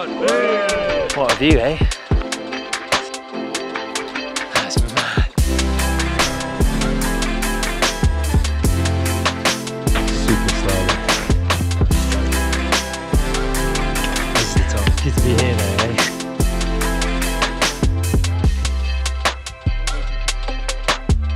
on! What a view, eh? That's mad. Super slow. This is the top. Good to be here, though.